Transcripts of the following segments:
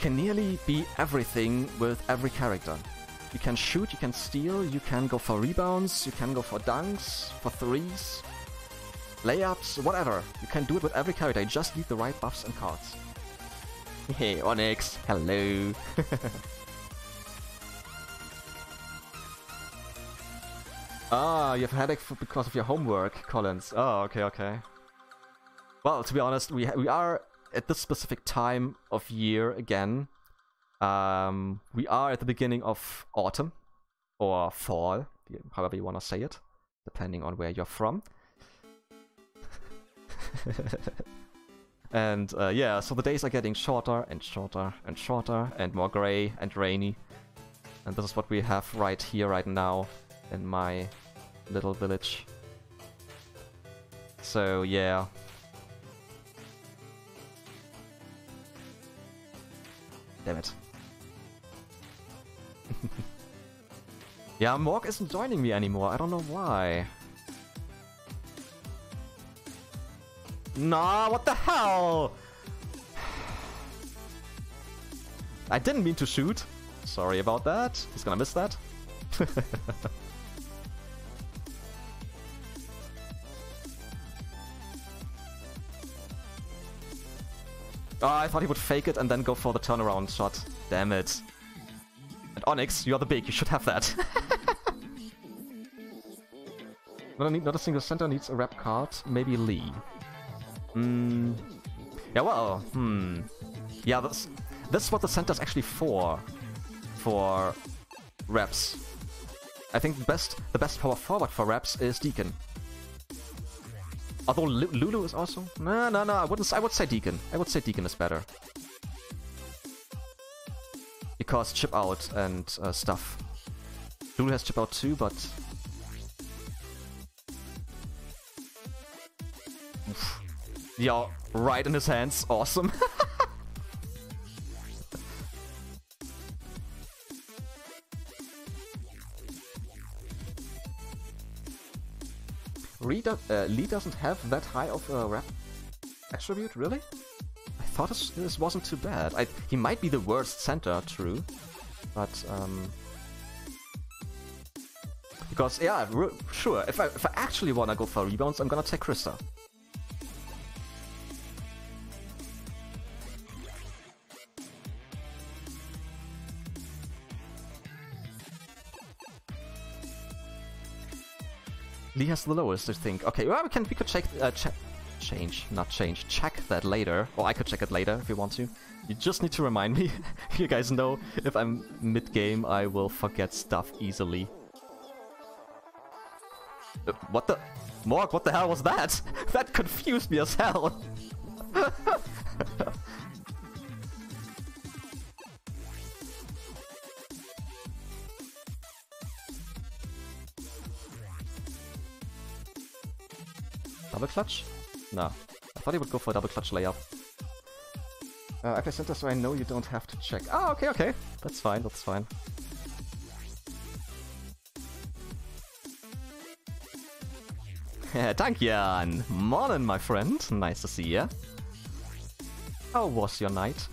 can nearly be everything with every character. You can shoot, you can steal, you can go for rebounds, you can go for dunks, for threes, layups, whatever. You can do it with every character, you just need the right buffs and cards. Hey, Onyx, hello! Ah, you have a headache because of your homework, Collins. Oh, okay, okay. Well, to be honest, we are at this specific time of year again. We are at the beginning of autumn, or fall, however you want to say it, depending on where you're from. And yeah, so the days are getting shorter and shorter and shorter and more grey and rainy. And this is what we have right here, right now, in my little village. So yeah. Damn it. Yeah, Morg isn't joining me anymore. I don't know why. Nah, what the hell? I didn't mean to shoot. Sorry about that. He's gonna miss that. Oh, I thought he would fake it and then go for the turnaround shot. Damn it. And Onyx, you are the big, you should have that. Not a single center needs a rep card. Maybe Lee. Hmm. Yeah, well, hmm. Yeah, this is what the center is actually for. For reps. I think the best power forward for reps is Deacon. Although Lulu is also... No, I would say Deacon. I would say Deacon is better. Because chip out and stuff. Lulu has chip out too, but... Oof. Yeah, right in his hands. Awesome. Lee doesn't have that high of a rep attribute, really? I thought this wasn't too bad. He might be the worst center, true, but because yeah, sure. If I actually wanna go for rebounds, I'm gonna take Krista. Lee has the lowest, I think. Okay, well, we could check check that later, or I could check it later if you want to. You just need to remind me. You guys know if I'm mid game, I will forget stuff easily. What the Morg? What the hell was that? That confused me as hell. Double clutch? No. I thought he would go for a double clutch layup. I play center, so I know you don't have to check. Ah, okay, okay. That's fine, that's fine. Dank Jan! Morning, my friend. Nice to see ya. How was your night?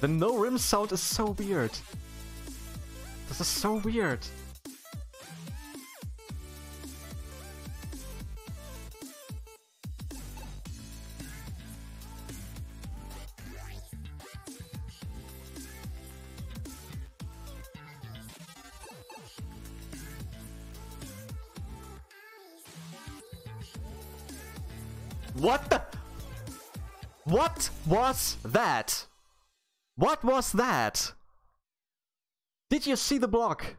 The no rim sound is so weird. This is so weird. What the? What was that? What was that? Did you see the block?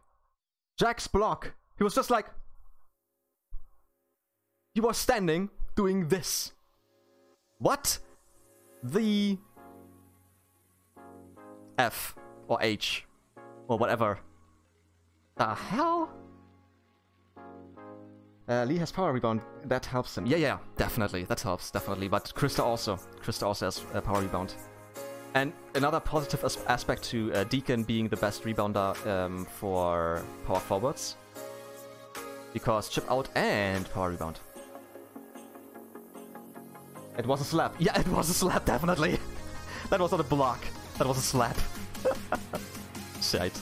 Jack's block. He was just like... He was standing, doing this. What? The... F. Or H. Or whatever. The hell? Lee has power rebound. That helps him. Yeah, yeah, definitely. That helps, definitely. But Krista also. Krista also has power rebound. And another positive aspect to Deacon being the best rebounder for power forwards, because chip out and power rebound. It was a slap. Yeah, it was a slap, definitely. That was not a block. That was a slap. Shite.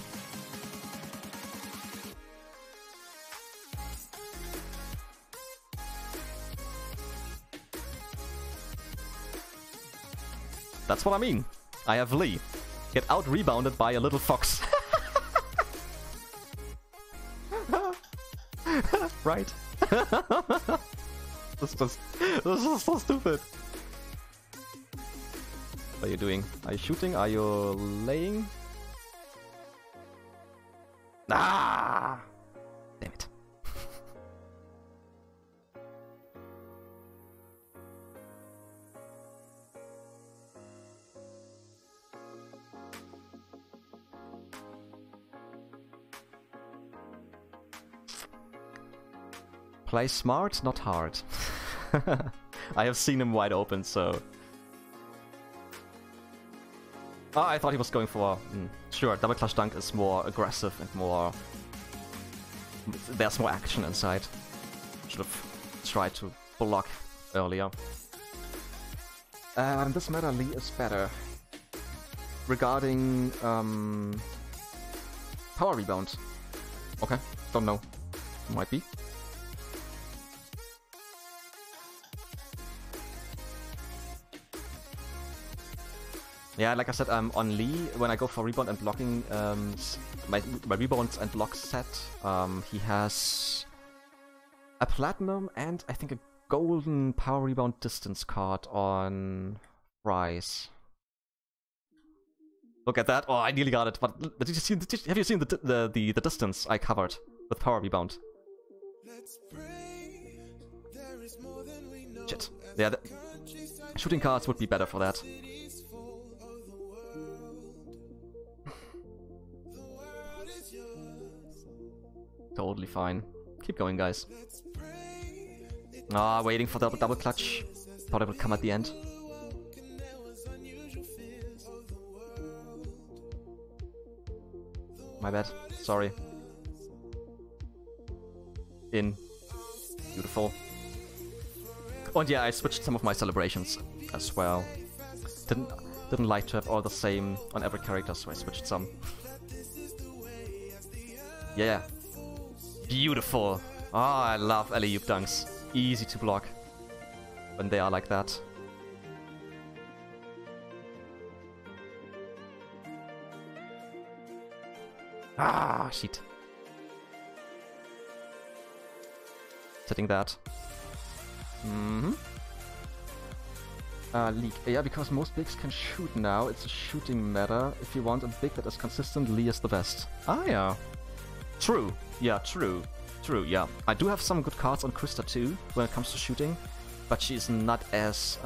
That's what I mean. I have Lee. Get out-rebounded by a little fox. Right? This is so stupid. What are you doing? Are you shooting? Are you laying? Ah! Damn it. Play smart, not hard. I have seen him wide open, so... Oh, I thought he was going for... Sure, double clutch dunk is more aggressive and more... There's more action inside. Should have tried to block earlier. On this matter, Lee is better. Regarding... power rebound. Okay, don't know. Might be. Yeah, like I said, on Lee, when I go for rebound and blocking, my rebounds and block set, he has a platinum and I think a golden power rebound distance card on Rise. Look at that! Oh, I nearly got it. But have you seen the distance I covered with power rebound? Shit. Yeah, the shooting cards would be better for that. Totally fine. Keep going, guys. Ah, waiting for double clutch. Thought it would come at the end. My bad. Sorry. In. Beautiful. And yeah, I switched some of my celebrations as well. Didn't like to have all the same on every character, so I switched some. Yeah. Beautiful. Oh, I love alley-oop dunks. Easy to block when they are like that. Ah, shit. Setting that. Mm-hmm. League. Yeah, because most bigs can shoot now. It's a shooting matter. If you want a big that is consistent, Lee is the best. Ah, yeah. True. Yeah, true. True, yeah. I do have some good cards on Krista too, when it comes to shooting, but she's not as,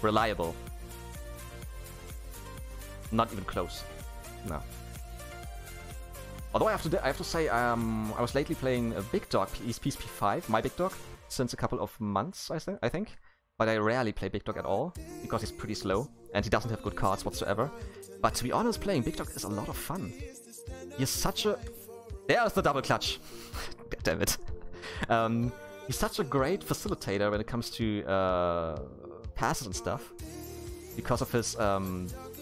reliable. Not even close. No. Although I have to say, I was lately playing a Big Dog, PSP5, my Big Dog, since a couple of months, I think. But I rarely play Big Dog at all, because he's pretty slow, and he doesn't have good cards whatsoever. But to be honest, playing Big Dog is a lot of fun. He's such a... There's the double clutch! Damn it. He's such a great facilitator when it comes to passes and stuff. Because of his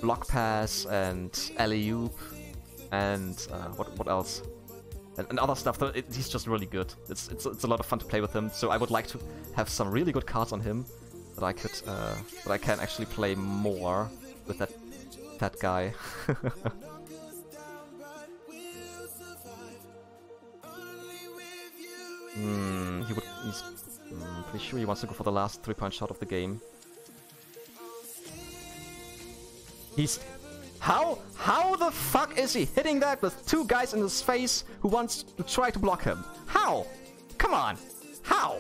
block pass and alley-oop and what else? And other stuff. He's just really good. It's a lot of fun to play with him, so I would like to have some really good cards on him that I could that I can actually play more with that guy. He's pretty sure he wants to go for the last three-point shot of the game. How the fuck is he hitting that with two guys in his face who wants to try to block him? How? Come on! How?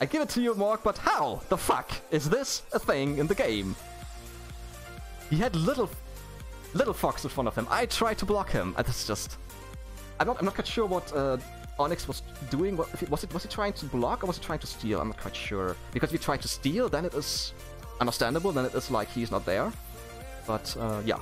I give it to you, Mark, but how the fuck is this a thing in the game? He had little fox in front of him. I tried to block him. That's just... I'm not quite sure what Onyx was doing. Was he trying to block or was he trying to steal? I'm not quite sure. Because if he tried to steal, then it is understandable, then it is like he's not there. But yeah.